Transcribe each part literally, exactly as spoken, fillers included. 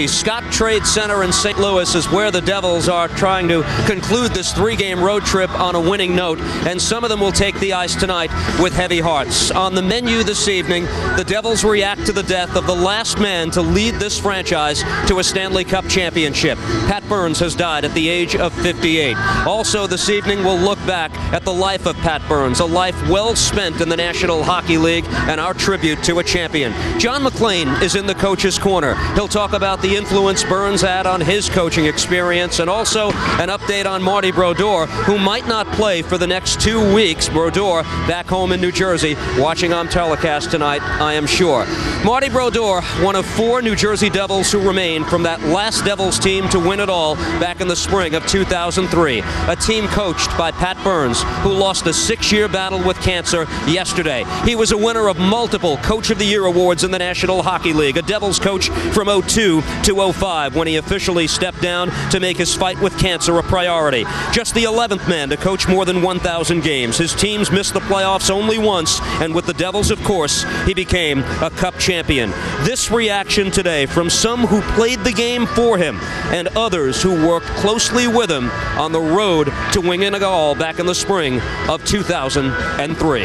The Scott Trade Center in Saint Louis is where the Devils are trying to conclude this three-game road trip on a winning note, and some of them will take the ice tonight with heavy hearts. On the menu this evening, the Devils react to the death of the last man to lead this franchise to a Stanley Cup championship. Pat Burns has died at the age of fifty-eight. Also this evening, we'll look back at the life of Pat Burns, a life well spent in the National Hockey League, and our tribute to a champion. John McClain is in the coach's corner. He'll talk about the influence Burns had on his coaching experience, and also an update on Marty Brodeur, who might not play for the next two weeks. Brodeur back home in New Jersey, watching on telecast tonight, I am sure. Marty Brodeur, one of four New Jersey Devils who remain from that last Devils team to win it all back in the spring of two thousand three. A team coached by Pat Burns, who lost a six-year battle with cancer yesterday. He was a winner of multiple Coach of the Year awards in the National Hockey League, a Devils coach from oh two to oh five when he officially stepped down to make his fight with cancer a priority. Just the eleventh man to coach more than one thousand games. His teams missed the playoffs only once, and with the Devils, of course, he became a Cup champion. This reaction today from some who played the game for him and others who worked closely with him on the road to winning it all back in the spring of two thousand three.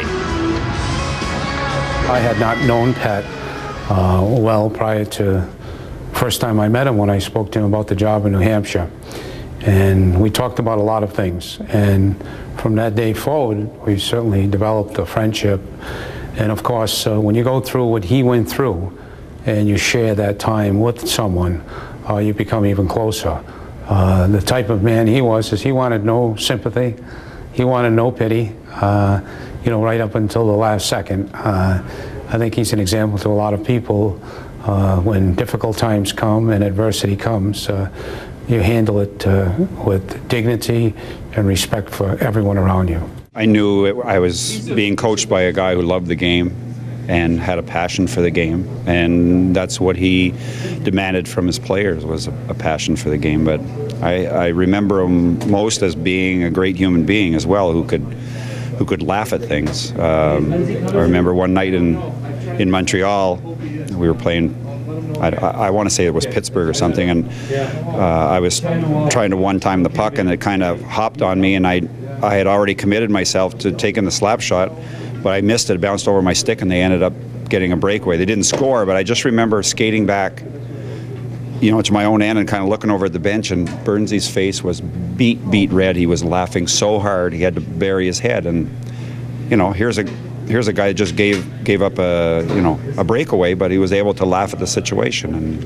I had not known Pat uh, well prior to first time I met him, when I spoke to him about the job in New Hampshire. And we talked about a lot of things. And from that day forward, we certainly developed a friendship. And of course, uh, when you go through what he went through and you share that time with someone, uh, you become even closer. Uh, the type of man he was is he wanted no sympathy. He wanted no pity, uh, you know, right up until the last second. Uh, I think he's an example to a lot of people. Uh, when difficult times come and adversity comes, uh, you handle it uh, with dignity and respect for everyone around you. I knew it, I was being coached by a guy who loved the game and had a passion for the game, and that's what he demanded from his players, was a, a passion for the game. But I, I remember him most as being a great human being as well, who could who could laugh at things. Um, I remember one night in in Montreal, we were playing, I, I want to say it was Pittsburgh or something, and uh, I was trying to one-time the puck, and it kind of hopped on me, and I I had already committed myself to taking the slap shot, but I missed it, bounced over my stick, and they ended up getting a breakaway. They didn't score, but I just remember skating back, you know, to my own end and kind of looking over at the bench, and Burnsy's face was beat, beat red. He was laughing so hard, he had to bury his head, and, you know, here's a... Here's a guy that just gave gave up a you know a breakaway, but he was able to laugh at the situation, and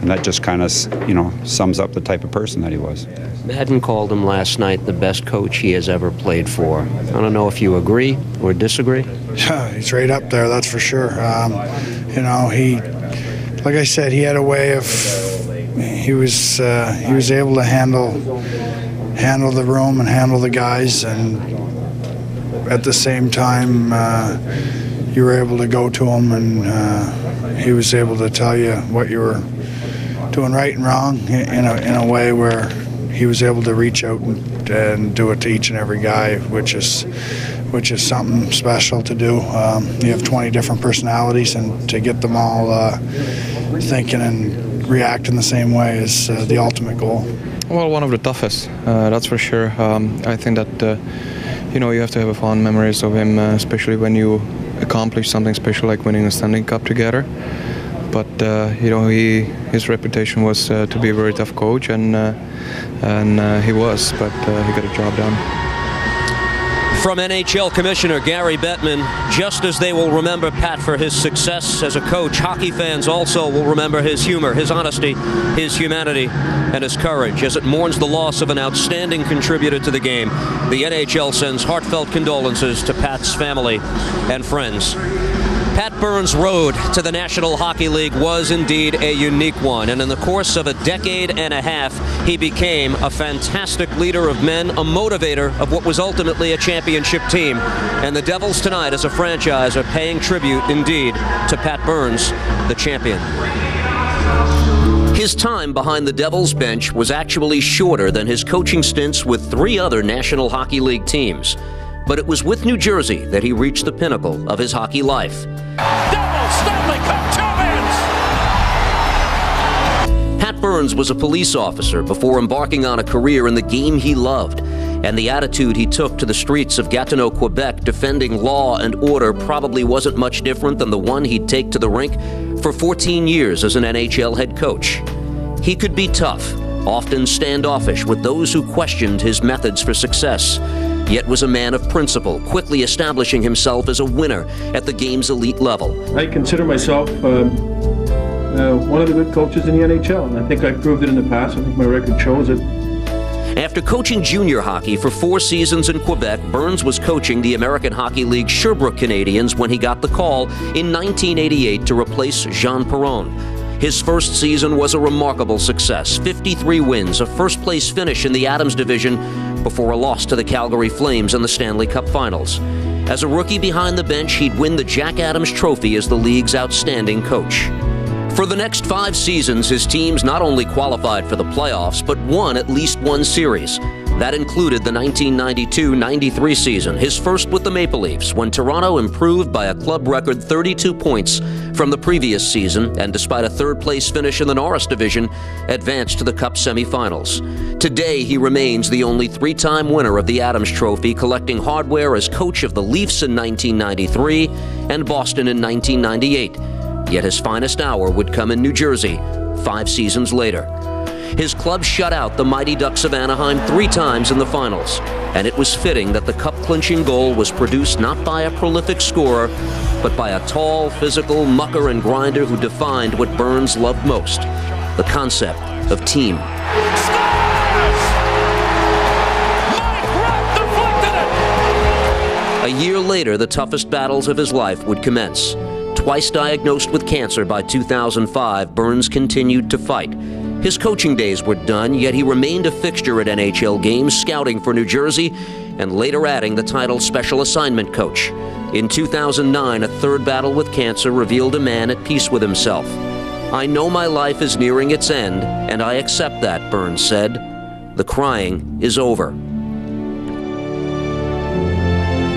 and that just kind of you know sums up the type of person that he was. Madden called him last night the best coach he has ever played for. I don't know if you agree or disagree. Yeah, he's right up there, that's for sure. Um, you know, he, like I said, he had a way of he was uh, he was able to handle handle the room and handle the guys, and at the same time, uh, you were able to go to him, and uh, he was able to tell you what you were doing right and wrong in a, in a way where he was able to reach out and, and do it to each and every guy, which is which is something special to do. Um, you have twenty different personalities, and to get them all uh, thinking and reacting the same way is uh, the ultimate goal. Well, one of the toughest, uh, that's for sure. Um, I think that. Uh, You know, you have to have fond memories of him, uh, especially when you accomplish something special like winning the Stanley Cup together. But uh, you know, he his reputation was uh, to be a very tough coach, and uh, and uh, he was, but uh, he got a job done. From N H L Commissioner Gary Bettman, just as they will remember Pat for his success as a coach, hockey fans also will remember his humor, his honesty, his humanity, and his courage as it mourns the loss of an outstanding contributor to the game. The N H L sends heartfelt condolences to Pat's family and friends. Pat Burns' road to the National Hockey League was indeed a unique one, and in the course of a decade and a half, he became a fantastic leader of men, a motivator of what was ultimately a championship team. And the Devils tonight, as a franchise, are paying tribute indeed to Pat Burns, the champion. His time behind the Devils bench was actually shorter than his coaching stints with three other National Hockey League teams. But it was with New Jersey that he reached the pinnacle of his hockey life. Devils Stanley Cup champions! Burns was a police officer before embarking on a career in the game he loved, and the attitude he took to the streets of Gatineau, Quebec, defending law and order, probably wasn't much different than the one he'd take to the rink for fourteen years as an N H L head coach. He could be tough, often standoffish with those who questioned his methods for success, yet was a man of principle, quickly establishing himself as a winner at the game's elite level. I consider myself um, uh, one of the good coaches in the N H L, and I think I proved it in the past. I think my record shows it. After coaching junior hockey for four seasons in Quebec, Burns was coaching the American Hockey League Sherbrooke Canadians when he got the call in nineteen eighty-eight to replace Jean Perron. His first season was a remarkable success, fifty-three wins, a first-place finish in the Adams division before a loss to the Calgary Flames in the Stanley Cup Finals. As a rookie behind the bench, he'd win the Jack Adams Trophy as the league's outstanding coach. For the next five seasons, his teams not only qualified for the playoffs, but won at least one series. That included the nineteen ninety-two ninety-three season, his first with the Maple Leafs, when Toronto improved by a club record thirty-two points from the previous season and, despite a third-place finish in the Norris division, advanced to the Cup semifinals. Today, he remains the only three-time winner of the Adams Trophy, collecting hardware as coach of the Leafs in nineteen ninety-three and Boston in nineteen ninety-eight. Yet his finest hour would come in New Jersey five seasons later. His club shut out the Mighty Ducks of Anaheim three times in the finals, and it was fitting that the cup-clinching goal was produced not by a prolific scorer, but by a tall, physical mucker and grinder who defined what Burns loved most, the concept of team. A year later, the toughest battles of his life would commence. Twice diagnosed with cancer by two thousand five, Burns continued to fight. His coaching days were done, yet he remained a fixture at N H L games, scouting for New Jersey, and later adding the title Special Assignment Coach. In two thousand nine, a third battle with cancer revealed a man at peace with himself. "I know my life is nearing its end, and I accept that," Burns said. "The crying is over."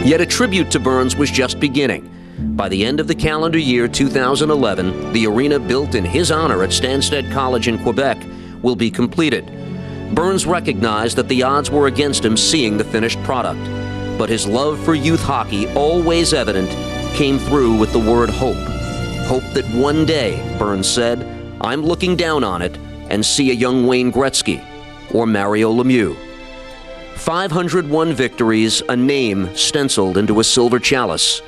Yet a tribute to Burns was just beginning. By the end of the calendar year two thousand eleven, the arena built in his honor at Stanstead College in Quebec will be completed. Burns recognized that the odds were against him seeing the finished product, but his love for youth hockey, always evident, came through with the word hope. Hope that one day, Burns said, "I'm looking down on it and see a young Wayne Gretzky or Mario Lemieux." five hundred one victories, a name stenciled into a silver chalice.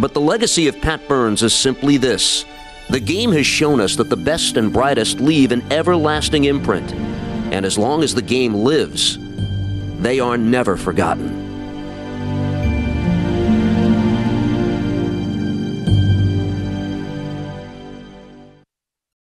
But the legacy of Pat Burns is simply this: the game has shown us that the best and brightest leave an everlasting imprint, and as long as the game lives, they are never forgotten.